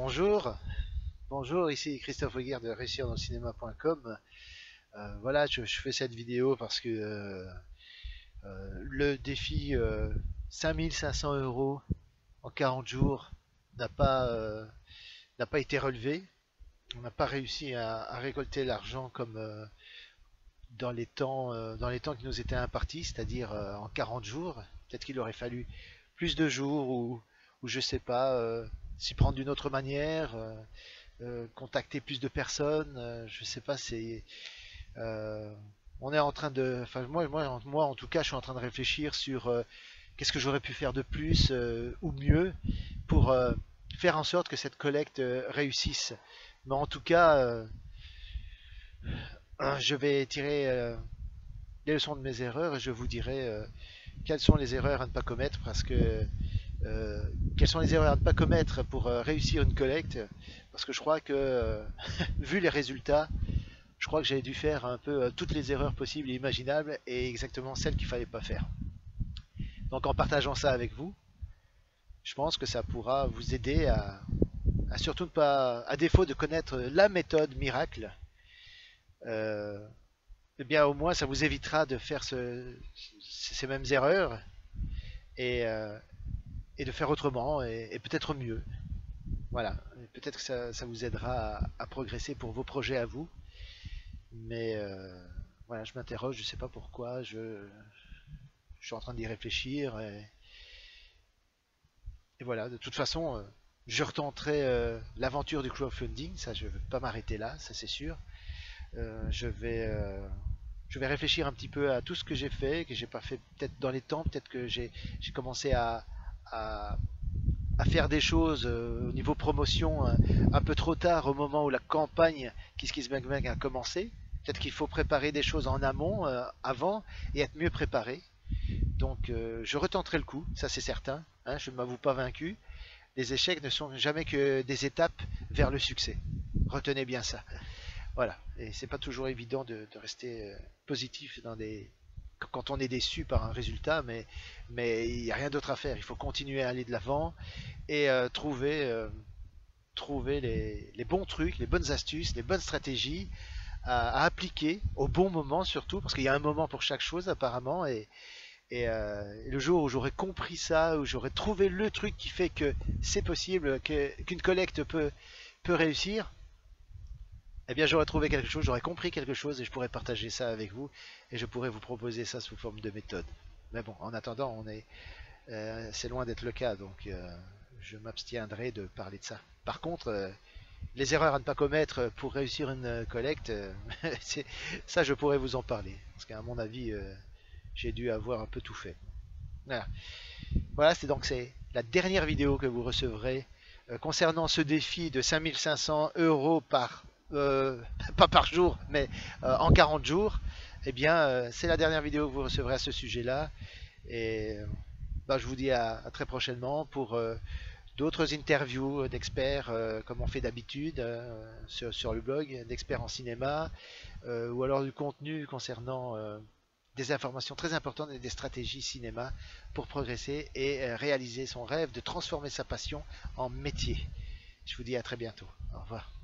Bonjour, ici Christophe Weigert de réussir dans le cinéma.com. Voilà, je fais cette vidéo parce que le défi 5 500 € en 40 jours n'a pas été relevé. On n'a pas réussi à récolter l'argent comme dans les temps qui nous étaient impartis, c'est-à-dire en 40 jours. Peut-être qu'il aurait fallu plus de jours ou je sais pas, s'y prendre d'une autre manière, contacter plus de personnes, je sais pas, c'est... on est en train de... Enfin, moi en tout cas, je suis en train de réfléchir sur qu'est-ce que j'aurais pu faire de plus ou mieux pour faire en sorte que cette collecte réussisse. Mais en tout cas, je vais tirer les leçons de mes erreurs et je vous dirai quelles sont les erreurs à ne pas commettre, parce que quelles sont les erreurs à ne pas commettre pour réussir une collecte, parce que je crois que vu les résultats, je crois que j'avais dû faire un peu toutes les erreurs possibles et imaginables, et exactement celles qu'il fallait pas faire. Donc en partageant ça avec vous, je pense que ça pourra vous aider à surtout ne pas, à défaut de connaître la méthode miracle, eh bien au moins ça vous évitera de faire ces mêmes erreurs et de faire autrement et peut-être mieux. Voilà, peut-être que ça vous aidera à progresser pour vos projets à vous. Mais voilà, je m'interroge, je sais pas pourquoi, je suis en train d'y réfléchir et voilà, de toute façon je retenterai l'aventure du crowdfunding, ça je vais pas m'arrêter là, ça c'est sûr. Je vais réfléchir un petit peu à tout ce que j'ai fait, que j'ai pas fait peut-être dans les temps, peut-être que j'ai commencé à faire des choses au niveau promotion un peu trop tard, au moment où la campagne Kiss Kiss Bang Bang a commencé. Peut-être qu'il faut préparer des choses en amont, avant, et être mieux préparé. Donc je retenterai le coup, ça c'est certain, hein, je ne m'avoue pas vaincu. Les échecs ne sont jamais que des étapes vers le succès. Retenez bien ça. Voilà, et c'est pas toujours évident de rester positif quand on est déçu par un résultat, mais il n'y a rien d'autre à faire, il faut continuer à aller de l'avant et trouver les bons trucs, les bonnes astuces, les bonnes stratégies à appliquer au bon moment surtout, parce qu'il y a un moment pour chaque chose apparemment, et le jour où j'aurai compris ça, où j'aurai trouvé le truc qui fait que c'est possible, qu'une collecte peut réussir, eh bien j'aurais trouvé quelque chose, j'aurais compris quelque chose, et je pourrais partager ça avec vous, et je pourrais vous proposer ça sous forme de méthode. Mais bon, en attendant, c'est loin d'être le cas, donc je m'abstiendrai de parler de ça. Par contre, les erreurs à ne pas commettre pour réussir une collecte, ça je pourrais vous en parler, parce qu'à mon avis, j'ai dû avoir un peu tout fait. Voilà, c'est donc la dernière vidéo que vous recevrez concernant ce défi de 5 500 € pas par jour, mais en 40 jours, eh bien c'est la dernière vidéo que vous recevrez à ce sujet-là, et je vous dis à très prochainement pour d'autres interviews d'experts, comme on fait d'habitude sur le blog, d'experts en cinéma, ou alors du contenu concernant des informations très importantes et des stratégies cinéma pour progresser et réaliser son rêve de transformer sa passion en métier. Je vous dis à très bientôt, au revoir.